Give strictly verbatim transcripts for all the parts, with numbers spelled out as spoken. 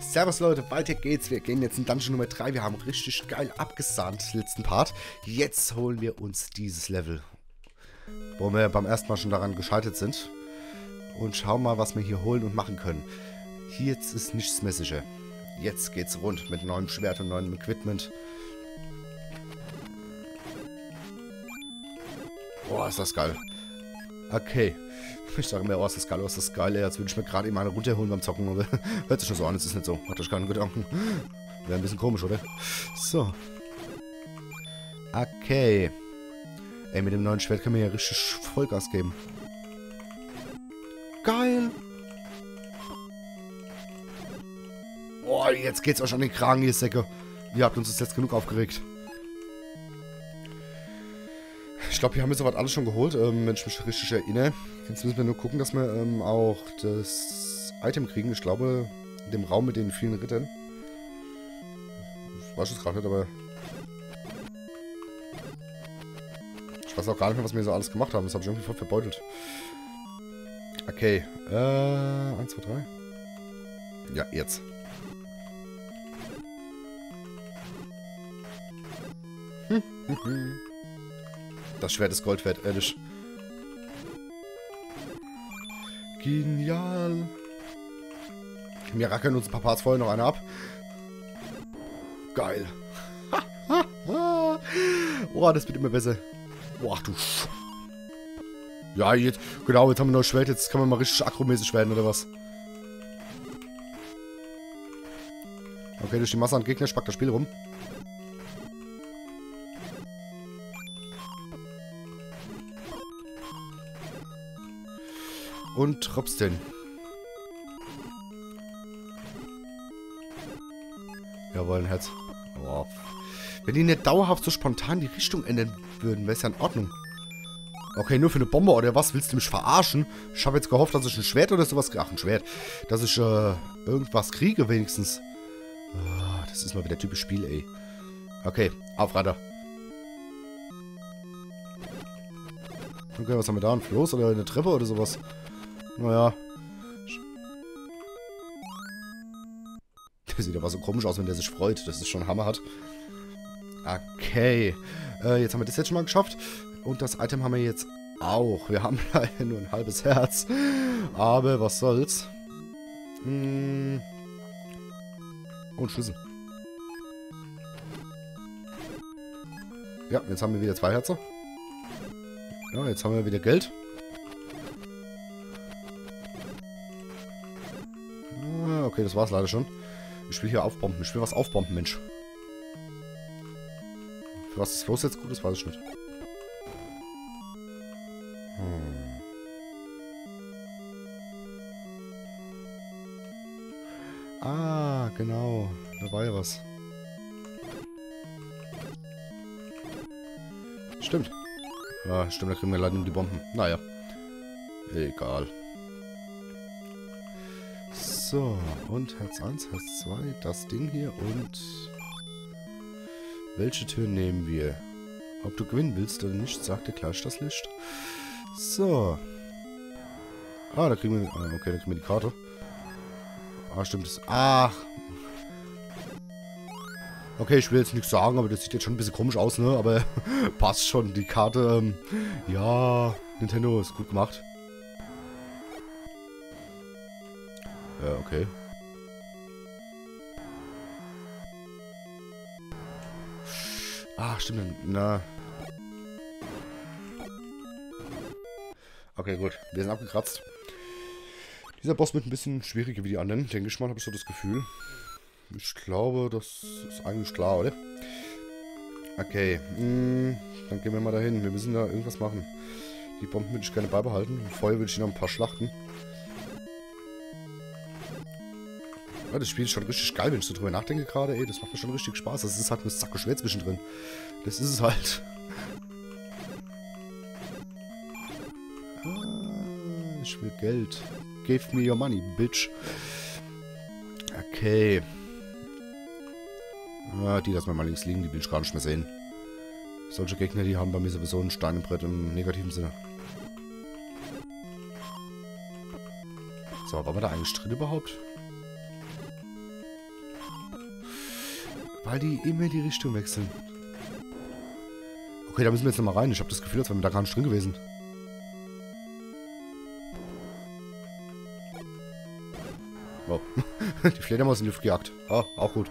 Servus Leute, weiter geht's. Wir gehen jetzt in Dungeon Nummer drei. Wir haben richtig geil abgesahnt letzten Part. Jetzt holen wir uns dieses Level, wo wir beim ersten Mal schon daran gescheitert sind. Und schauen mal, was wir hier holen und machen können. Hier jetzt ist nichts mehr sicher. Jetzt geht's rund mit neuem Schwert und neuem Equipment. Boah, ist das geil. Okay. Ich sage mir, oh, ist das geil, oh, ist das geil. Als würde ich mir gerade eben eine runterholen beim Zocken. Aber hört sich schon so an, es ist nicht so. Macht euch keinen Gedanken. Wäre ein bisschen komisch, oder? So. Okay. Ey, mit dem neuen Schwert können wir ja richtig Vollgas geben. Geil. Oh, jetzt geht's euch an den Kragen, ihr Säcke. Ihr habt uns jetzt genug aufgeregt. Ich glaube, wir haben jetzt soweit alles schon geholt, ähm, wenn ich mich richtig erinnere. Jetzt müssen wir nur gucken, dass wir ähm, auch das Item kriegen. Ich glaube, in dem Raum mit den vielen Rittern. Ich weiß es gerade nicht, aber... Ich weiß auch gar nicht mehr, was wir so alles gemacht haben. Das habe ich irgendwie voll verbeutelt. Okay. Äh, eins, zwei, drei. Ja, jetzt. Hm, hm, hm. Das Schwert ist Gold wert, ehrlich. Genial. Wir rackern uns ein paar Parts vorher noch eine ab. Geil. Boah, das wird immer besser. Boah, du Sch... Ja, jetzt... Genau, jetzt haben wir noch ein Schwert. Jetzt kann man mal richtig akromäßig werden, oder was? Okay, durch die Masse an Gegner spackt das Spiel rum. Und tropfst hin. Jawohl, ein Herz. Wow. Wenn die nicht dauerhaft so spontan die Richtung ändern würden, wäre es ja in Ordnung. Okay, nur für eine Bombe oder was? Willst du mich verarschen? Ich habe jetzt gehofft, dass ich ein Schwert oder sowas... Ach, ein Schwert. Dass ich äh, irgendwas kriege wenigstens. Oh, das ist mal wieder typisch Spiel, ey. Okay, auf Radar. Okay, was haben wir da? Ein Floß oder eine Treppe oder sowas? Naja. Der sieht aber so komisch aus, wenn der sich freut. Das ist schon Hammer hat. Okay. Äh, jetzt haben wir das jetzt schon mal geschafft. Und das Item haben wir jetzt auch. Wir haben leider nur ein halbes Herz. Aber was soll's. Hm. Und Schlüssel. Ja, jetzt haben wir wieder zwei Herzen. Ja, jetzt haben wir wieder Geld. Okay, das war's leider schon. Ich will hier aufbomben. Ich will was aufbomben, Mensch. Für was das Los jetzt gut ist, weiß ich nicht. Hm. Ah, genau. Da war ja was. Stimmt. Ja, stimmt, da kriegen wir leider nur die Bomben. Naja. Egal. So, und Herz eins, Herz zwei, das Ding hier und... Welche Tür nehmen wir? Ob du gewinnen willst oder nicht, sagt dir gleich das Licht. So. Ah, da kriegen wir... Ah, okay, da kriegen wir die Karte. Ah, stimmt. Das, ach. Okay, ich will jetzt nichts sagen, aber das sieht jetzt schon ein bisschen komisch aus, ne? Aber passt schon, die Karte. Ähm, ja, Nintendo ist gut gemacht. Okay. Ah, stimmt. Na. Okay, gut. Wir sind abgekratzt. Dieser Boss wird ein bisschen schwieriger wie die anderen, denke ich mal, habe ich so das Gefühl. Ich glaube, das ist eigentlich klar, oder? Okay. Mh, dann gehen wir mal dahin. Wir müssen da irgendwas machen. Die Bomben würde ich gerne beibehalten. Vorher würde ich noch ein paar schlachten. Das Spiel ist schon richtig geil, wenn ich so drüber nachdenke gerade. Ey, das macht mir schon richtig Spaß. Das ist halt eine Sacke schwer zwischendrin. Das ist es halt. Ah, ich will Geld. Give me your money, bitch. Okay. Ah, die lassen wir mal links liegen. Die will ich gar nicht mehr sehen. Solche Gegner, die haben bei mir sowieso einen Stein im Brett im negativen Sinne. So, waren wir da eigentlich drin überhaupt? Weil die immer die Richtung wechseln. Okay, da müssen wir jetzt nochmal rein. Ich habe das Gefühl, als wären wir da gar nicht drin gewesen. Oh. Die Fledermaus in die Luft gejagt. Ah, auch gut.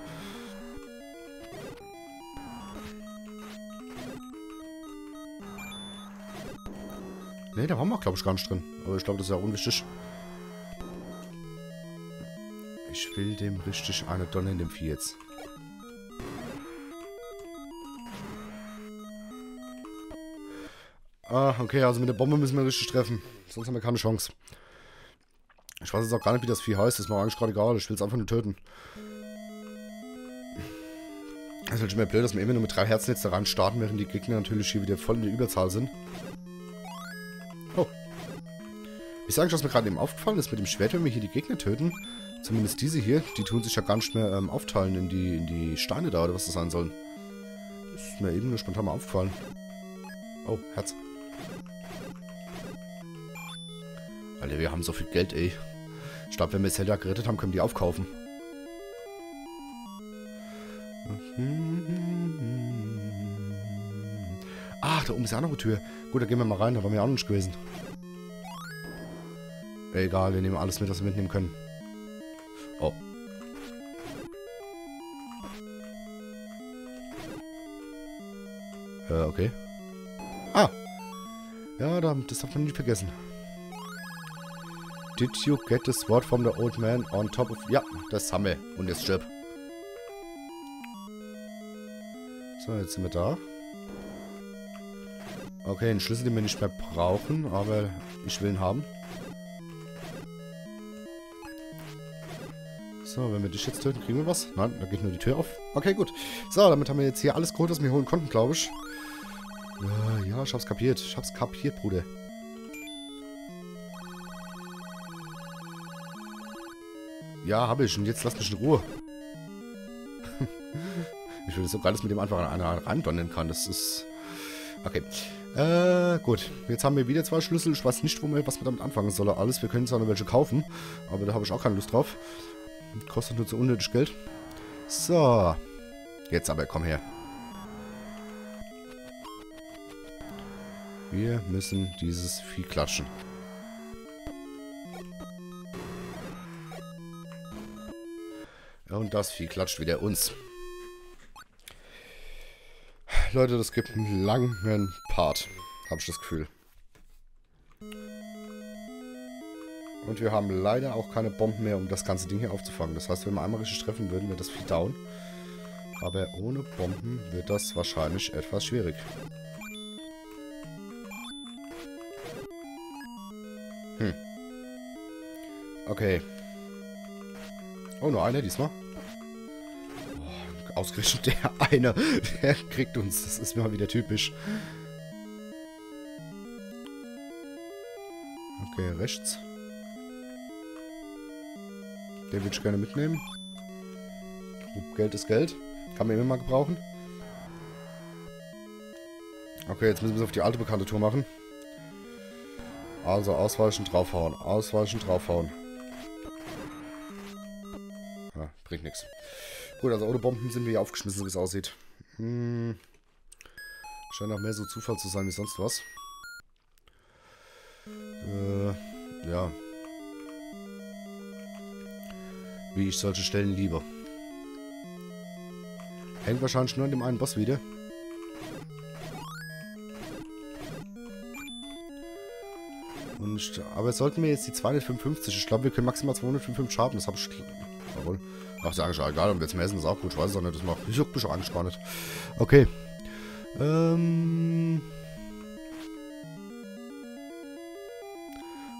Ne, da waren wir, glaube ich, gar nicht drin. Aber ich glaube, das ist ja unwichtig. Ich will dem richtig eine Donne in dem Vieh jetzt. Ah, okay, also mit der Bombe müssen wir richtig treffen. Sonst haben wir keine Chance. Ich weiß jetzt auch gar nicht, wie das Vieh heißt. Das ist mir eigentlich gerade egal. Ich will es einfach nur töten. Das ist natürlich mehr blöd, dass wir immer nur mit drei Herzen jetzt da rein starten, während die Gegner natürlich hier wieder voll in der Überzahl sind. Oh. Ich sage schon, was mir gerade eben aufgefallen ist, mit dem Schwert, wenn wir hier die Gegner töten, zumindest diese hier, die tun sich ja gar nicht mehr ähm, aufteilen in die, in die Steine da, oder was das sein sollen. Das ist mir eben nur spontan mal aufgefallen. Oh, Herz. Alter, wir haben so viel Geld, ey. Ich glaube, wenn wir Zelda gerettet haben, können wir die aufkaufen. Ach, da oben ist die andere Tür. Gut, da gehen wir mal rein, da waren wir auch noch nicht gewesen. Egal, wir nehmen alles mit, was wir mitnehmen können. Oh. Äh, okay. Ah! Ja, das darf man nicht vergessen. Did you get the sword from the old man on top of... Ja, das haben wir. Und jetzt stirb. So, jetzt sind wir da. Okay, einen Schlüssel, den wir nicht mehr brauchen, aber ich will ihn haben. So, wenn wir dich jetzt töten, kriegen wir was? Nein, da geht nur die Tür auf. Okay, gut. So, damit haben wir jetzt hier alles geholt, was wir holen konnten, glaube ich. Äh, ja, ich hab's kapiert. Ich hab's kapiert, Bruder. Ja, hab ich. Und jetzt lass mich in Ruhe. Ich will das so geil, dass mit dem einfach an einer randonnern kann. Das ist... Okay. Äh, gut. Jetzt haben wir wieder zwei Schlüssel. Ich weiß nicht, wo wir, was wir damit anfangen sollen. Alles. Wir können zwar noch welche kaufen, aber da habe ich auch keine Lust drauf. Kostet nur zu unnötig Geld. So. Jetzt aber, komm her. Wir müssen dieses Vieh klatschen. Und das Vieh klatscht wieder uns. Leute, das gibt einen langen Part. Habe ich das Gefühl. Und wir haben leider auch keine Bomben mehr, um das ganze Ding hier aufzufangen. Das heißt, wenn wir einmal richtig treffen würden, wäre das viel down. Aber ohne Bomben wird das wahrscheinlich etwas schwierig. Hm. Okay. Oh, nur einer diesmal. Oh, ausgerechnet der eine. Der kriegt uns. Das ist mir mal wieder typisch. Okay, rechts. Den würde ich gerne mitnehmen. Geld ist Geld. Kann man immer mal gebrauchen. Okay, jetzt müssen wir es auf die alte bekannte Tour machen. Also ausweichen, draufhauen. Ausweichen, draufhauen. Ja, bringt nichts. Gut, also ohne Bomben sind wir hier aufgeschmissen, wie es aussieht. Hm. Scheint auch mehr so Zufall zu sein wie sonst was. Äh, ja. Wie ich solche Stellen liebe. Hängt wahrscheinlich nur an dem einen Boss wieder. Und, aber jetzt sollten wir jetzt die zweihundertfünfundfünfzig. Ich glaube, wir können maximal zweihundertfünfundfünfzig haben. Das habe ich... Jawohl. Ach, ist ja eigentlich egal. Und jetzt mehr essen ist auch gut. Ich weiß es auch nicht. Das macht mich auch eigentlich gar nicht. Okay. Ähm...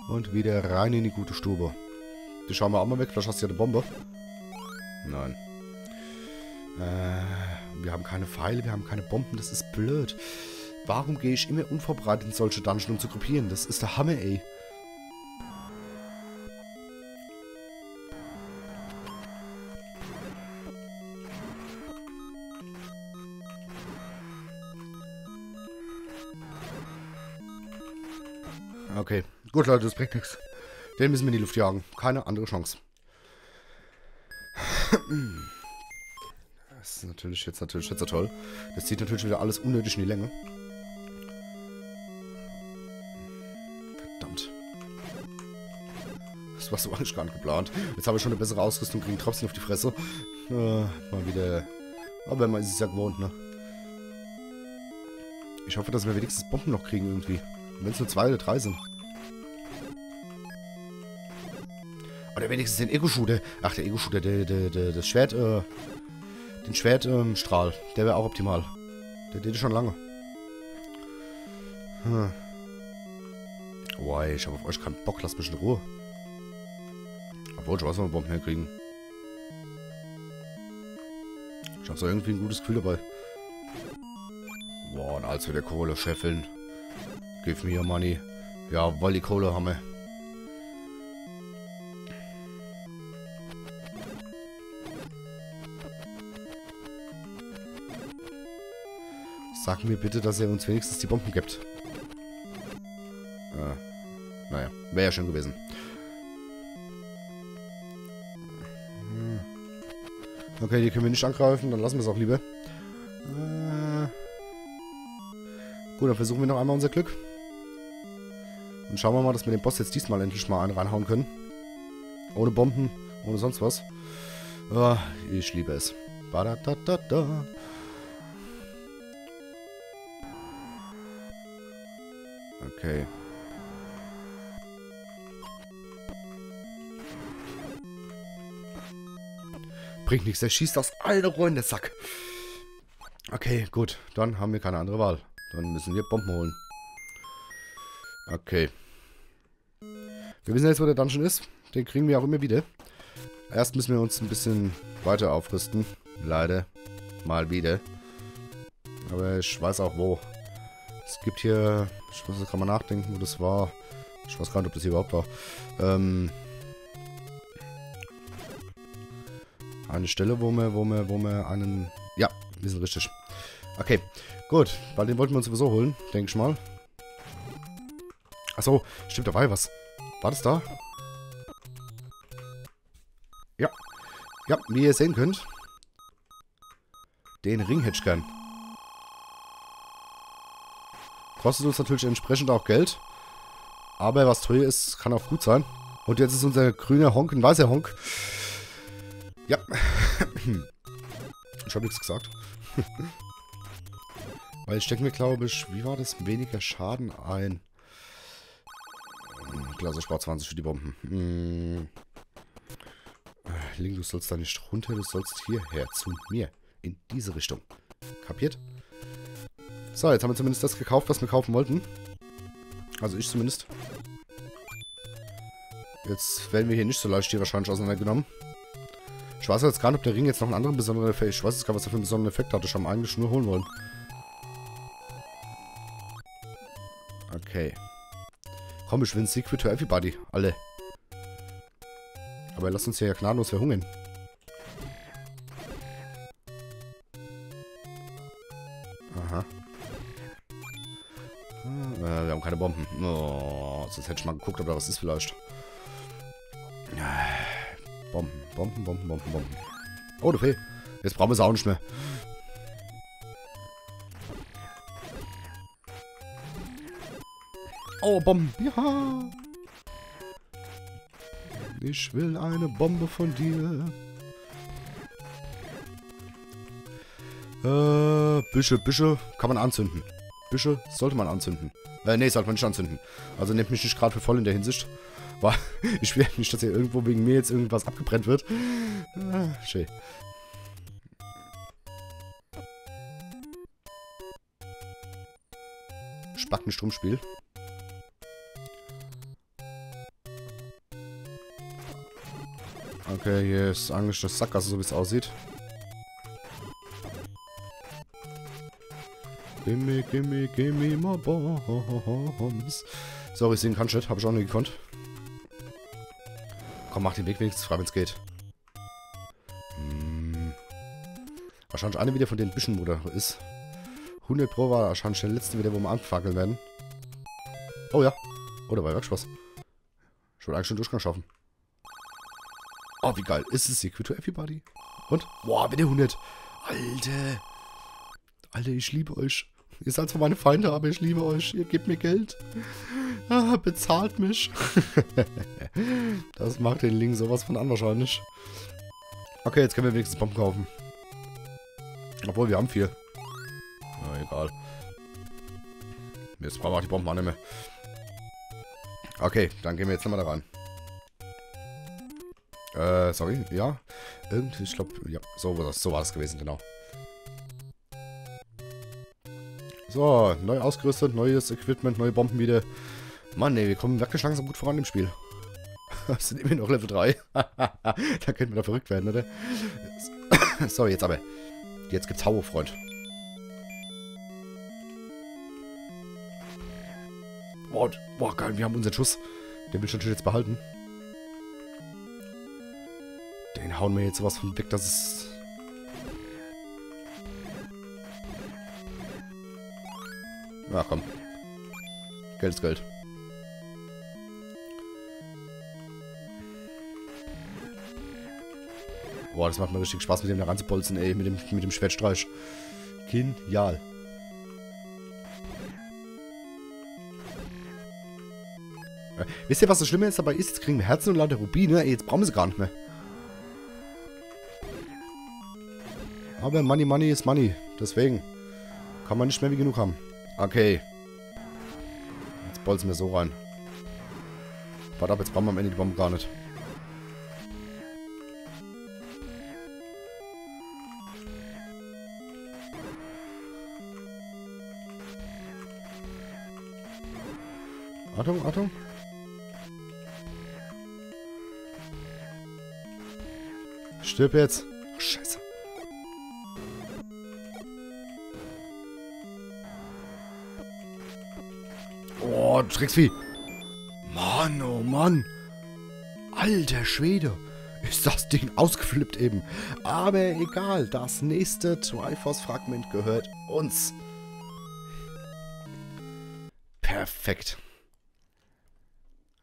Und wieder rein in die gute Stube. Die schauen wir auch mal weg. Vielleicht hast du ja eine Bombe. Nein. Äh, wir haben keine Pfeile, wir haben keine Bomben. Das ist blöd. Warum gehe ich immer unvorbereitet in solche Dungeons, um zu gruppieren? Das ist der Hammer, ey. Okay. Gut, Leute, das bringt nichts. Den müssen wir in die Luft jagen. Keine andere Chance. Das ist natürlich jetzt natürlich jetzt so toll. Das zieht natürlich wieder alles unnötig in die Länge. Verdammt. Das war so eigentlich gar nicht geplant. Jetzt habe ich schon eine bessere Ausrüstung, kriegen trotzdem auf die Fresse. Äh, mal wieder. Aber man ist es ja gewohnt, ne? Ich hoffe, dass wir wenigstens Bomben noch kriegen irgendwie. Wenn es nur zwei oder drei sind. Oder wenigstens den Ego-Shooter. Ach, der Ego-Shooter, der, der, der, das Schwert, äh, den Schwertstrahl. Ähm, der wäre auch optimal. Der geht schon lange. Hm. Oh, ey, ich habe auf euch keinen Bock, lasst mich in Ruhe. Obwohl, ich weiß, wenn wir Bomben herkriegen. Ich habe so irgendwie ein gutes Gefühl dabei. Boah, und als wir der Kohle scheffeln. Give me your money. Ja, weil die Kohle haben wir. Sag mir bitte, dass er uns wenigstens die Bomben gibt. Äh, naja, wäre ja schön gewesen. Hm. Okay, die können wir nicht angreifen, dann lassen wir es auch lieber. Äh, gut, dann versuchen wir noch einmal unser Glück. Und schauen wir mal, dass wir den Boss jetzt diesmal endlich mal einen reinhauen können. Ohne Bomben, ohne sonst was. Oh, ich liebe es. Badadadada. Okay. Bringt nichts, er schießt aus allen Rohren, der Sack. Okay, gut. Dann haben wir keine andere Wahl. Dann müssen wir Bomben holen. Okay. Wir wissen jetzt, wo der Dungeon ist. Den kriegen wir auch immer wieder. Erst müssen wir uns ein bisschen weiter aufrüsten. Leider. Mal wieder. Aber ich weiß auch, wo. Es gibt hier... Ich muss jetzt gerade mal nachdenken, wo das war. Ich weiß gar nicht, ob das hier überhaupt war. Ähm... Eine Stelle, wo wir, wo wir, wo wir einen... Ja, wir sind richtig. Okay, gut. Weil den wollten wir uns sowieso holen, denke ich mal. Achso, stimmt, da war ja was. War das da? Ja. Ja, wie ihr sehen könnt. Den Ring hätte ich gern. Kostet uns natürlich entsprechend auch Geld. Aber was teuer ist, kann auch gut sein. Und jetzt ist unser grüner Honk ein weißer Honk. Ja. Ich habe nichts gesagt. Weil ich denke mir, glaube ich, wie war das? Weniger Schaden ein. Klasse, ich brauche zwanzig für die Bomben. Hm. Link, du sollst da nicht runter, du sollst hierher zu mir. In diese Richtung. Kapiert? So, jetzt haben wir zumindest das gekauft, was wir kaufen wollten. Also ich zumindest. Jetzt werden wir hier nicht so leicht hier wahrscheinlich auseinandergenommen. Ich weiß jetzt gar nicht, ob der Ring jetzt noch einen anderen besonderen Effekt... Ich weiß jetzt gar nicht, was er für einen besonderen Effekt hatte. Ich habe eigentlich nur holen wollen. Okay. Komm, ich win Secret to everybody. Alle. Aber lasst uns hier ja gnadenlos verhungern. Keine Bomben. Oh, sonst hätte ich mal geguckt, ob da was ist vielleicht. Bomben, Bomben, Bomben, Bomben, Bomben. Oh, du Fee. Jetzt brauchen wir es auch nicht mehr. Oh, Bomben. Ja. Ich will eine Bombe von dir. Äh, Büsche, Büsche. Kann man anzünden. Büsche sollte man anzünden. Äh, nee, sollte man nicht anzünden. Also nehmt mich nicht gerade für voll in der Hinsicht. Weil ich will nicht, dass hier irgendwo wegen mir jetzt irgendwas abgebrennt wird. Ah, schön. Spackenstromspiel. Okay, hier ist eigentlich das Sackgasse, so wie es aussieht. Gimme, gimme, gimme my bombs. Sorry, ich singen kann shit. Hab ich auch nicht gekonnt. Komm, mach den Weg wenigstens frei, wenn's geht. Hm. Wahrscheinlich eine wieder von den Büschen, wo da ist. hundert Pro war wahrscheinlich der letzte wieder, wo wir anfackeln werden. Oh ja. Oh, da war ja Spaß. Ich wollte eigentlich schon Durchgang schaffen. Oh, wie geil. Ist es Secret to everybody? Und? Boah, wieder hundert. Alter. Alter, ich liebe euch. Ihr seid zwar meine Feinde, aber ich liebe euch. Ihr gebt mir Geld. Ah, bezahlt mich. Das macht den Link sowas von an wahrscheinlich. Okay, jetzt können wir wenigstens Bomben kaufen. Obwohl, wir haben viel. Na, egal. Jetzt brauchen wir auch die Bomben auch nicht mehr. Okay, dann gehen wir jetzt nochmal da rein. Äh, sorry, ja. Irgendwie, ich glaube, ja, so war das, so war das gewesen, genau. So, neu ausgerüstet, neues Equipment, neue Bomben wieder. Mann, ne, wir kommen wirklich langsam gut voran im Spiel. Wir sind immer noch Level drei. Da könnten wir doch verrückt werden, oder? So, jetzt aber. Jetzt gibt's Hau, Freund. Boah, boah, geil, wir haben unseren Schuss. Den will ich natürlich jetzt behalten. Den hauen wir jetzt sowas von weg, dass es... Na komm. Geld ist Geld. Boah, das macht mir richtig Spaß, mit dem da ranzubolzen, ey. Mit dem, mit dem Schwertstreich. Genial. Äh, wisst ihr, was das Schlimme jetzt dabei ist? Jetzt kriegen wir Herzen und lauter Rubine. Ey, jetzt brauchen wir sie gar nicht mehr. Aber Money, Money ist Money. Deswegen kann man nicht mehr wie genug haben. Okay. Jetzt bolzen wir so rein. Warte ab, jetzt brauchen wir am Ende die Bombe gar nicht. Achtung, Achtung. Stirb jetzt. Oh, Scheiße. Oh, du Drecksvieh. Mann, oh Mann. Alter Schwede. Ist das Ding ausgeflippt eben. Aber egal, das nächste Tri Force Fragment gehört uns. Perfekt.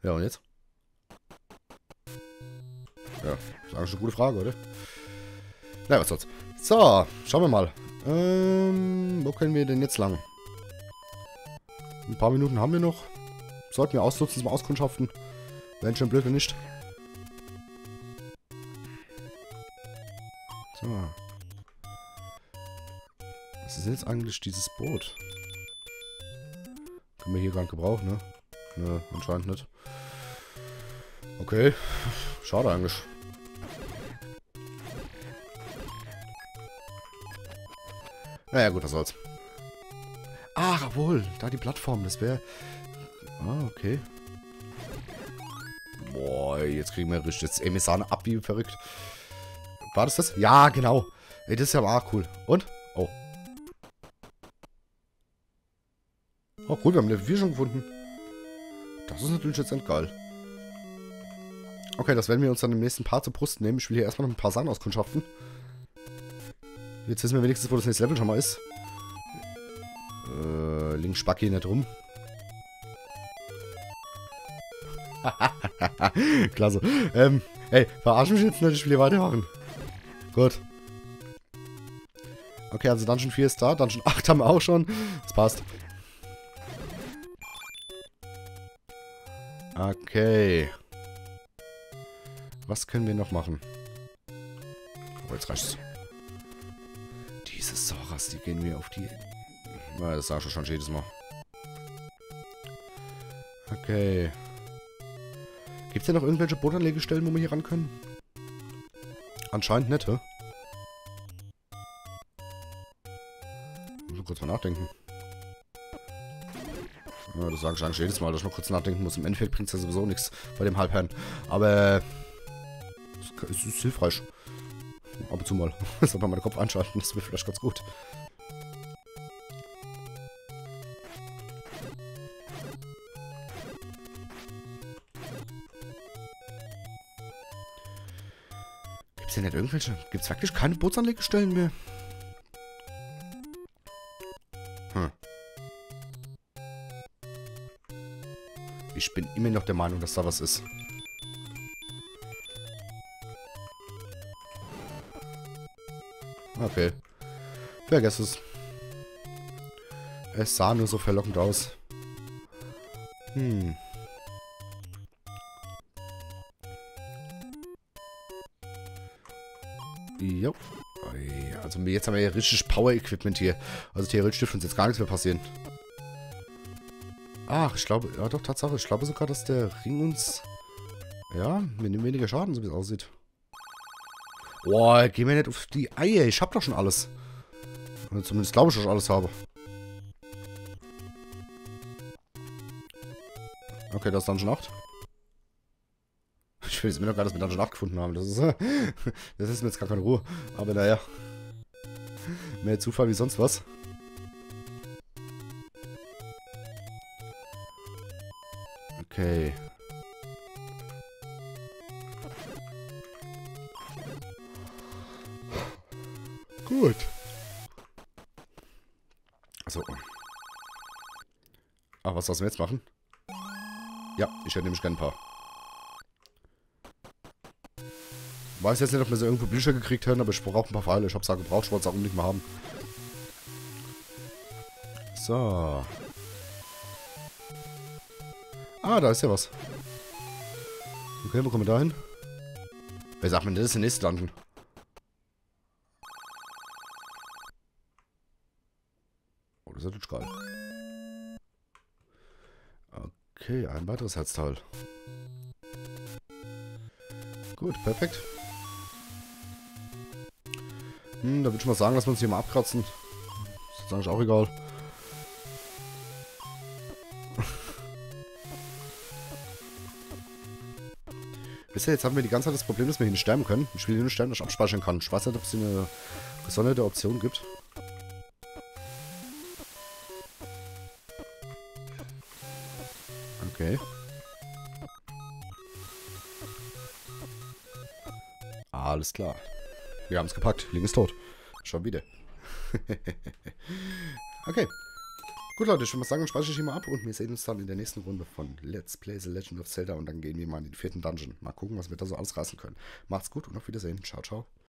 Ja, und jetzt? Ja, ist eigentlich eine gute Frage, oder? Na, was soll's. So, schauen wir mal. Ähm, wo können wir denn jetzt lang? Ein paar Minuten haben wir noch. Sollten wir ausnutzen zum Auskundschaften. Wären schon blöd, wenn nicht. So. Was ist jetzt eigentlich dieses Boot? Können wir hier gar nicht gebrauchen, ne? Ne, anscheinend nicht. Okay, schade eigentlich. Naja gut, was soll's. Ach, wohl, da die Plattform, das wäre... Ah, okay. Boah, jetzt kriegen wir richtig Emissane ab, wie verrückt. War das das? Ja, genau. Ey, das ist ja mal cool. Und? Oh. Oh, cool, wir haben Level vier schon gefunden. Das ist natürlich jetzt endgeil. Okay, das werden wir uns dann im nächsten Part zur Brust nehmen. Ich will hier erstmal noch ein paar Sachen auskundschaften. Jetzt wissen wir wenigstens, wo das nächste Level schon mal ist. Äh, links spacke ich nicht rum. Klasse. Ähm, ey, verarsch mich jetzt nicht, ich will hier weitermachen. Gut. Okay, also Dungeon vier ist da, Dungeon acht haben wir auch schon. Das passt. Okay. Was können wir noch machen? Oh, jetzt reicht's. Diese Soras, die gehen mir auf die... Na, das sagst du schon jedes Mal. Okay. Gibt's denn noch irgendwelche Bodenanlegestellen, wo wir hier ran können? Anscheinend nicht, hä? Muss ich kurz mal nachdenken. Ja, das sage ich eigentlich jedes Mal, dass ich noch kurz nachdenken muss. Im Endeffekt bringt es ja sowieso nichts bei dem Halbherrn. Aber es ist hilfreich. Ab und zu mal. Soll man meinen Kopf anschalten, das wäre vielleicht ganz gut. Gibt es denn nicht irgendwelche? Gibt es wirklich keine Bootsanlegestellen mehr? Ich bin immer noch der Meinung, dass da was ist. Okay. Vergesst es. Es sah nur so verlockend aus. Hm. Jo. Also jetzt haben wir ja richtig Power-Equipment hier. Also theoretisch dürfte uns jetzt gar nichts mehr passieren. Ach, ich glaube... Ja doch, Tatsache. Ich glaube sogar, dass der Ring uns... Ja, wir nehmen weniger Schaden, so wie es aussieht. Boah, geh mir nicht auf die Eier. Ich hab doch schon alles. Oder zumindest glaube ich, dass ich alles habe. Okay, das ist Dungeon acht. Ich will jetzt mir noch gar nicht, dass wir Dungeon acht gefunden haben. Das ist, das ist mir jetzt gar keine Ruhe. Aber naja. Mehr Zufall wie sonst was. Okay. Gut. So. Aber was sollten wir jetzt machen? Ja, ich hätte nämlich gerne ein paar. Ich weiß jetzt nicht, ob wir so irgendwo Bücher gekriegt hätten, aber ich brauche ein paar Pfeile. Ich habe es ja gebraucht, ich wollte es auch unbedingt mal haben. So. Ah, da ist ja was. Okay, wo kommen wir da hin? Wer sagt mir, das ist der nächste Dungeon? Oh, das ist natürlich geil. Okay, ein weiteres Herzteil. Gut, perfekt. Hm, da würde ich mal sagen, dass wir uns hier mal abkratzen. Ist jetzt eigentlich auch egal. Wisst ihr, jetzt haben wir die ganze Zeit das Problem, dass wir hier nicht sterben können. Ich will hier nicht sterben, dass ich abspeichern kann. Ich weiß nicht, ob es hier eine gesonderte Option gibt. Okay. Alles klar. Wir haben es gepackt. Link ist tot. Schon wieder. Okay. Gut, Leute, ich würde mal sagen, speichere ich hier mal ab und wir sehen uns dann in der nächsten Runde von Let's Play The Legend of Zelda und dann gehen wir mal in den vierten Dungeon. Mal gucken, was wir da so alles reißen können. Macht's gut und auf Wiedersehen. Ciao, ciao.